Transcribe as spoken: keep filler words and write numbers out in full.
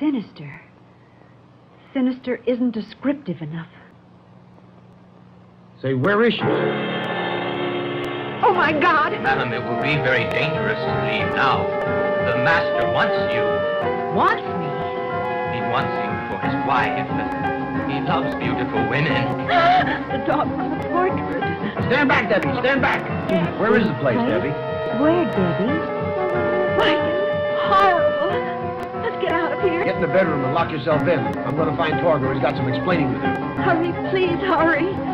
sinister. Sinister isn't descriptive enough. Say, where is she? Oh, my God! Madam, it will be very dangerous to leave now. The master wants you. Wants me? He wants you for his wife. He loves beautiful women. The dog was a portrait. Stand back, Debbie. Stand back. Yes. Where is the place, right? Debbie? Where, Debbie? Why, it's horrible. Let's get out of here. Get in the bedroom and lock yourself in. I'm going to find Torgo. He's got some explaining to do. Hurry, please, hurry.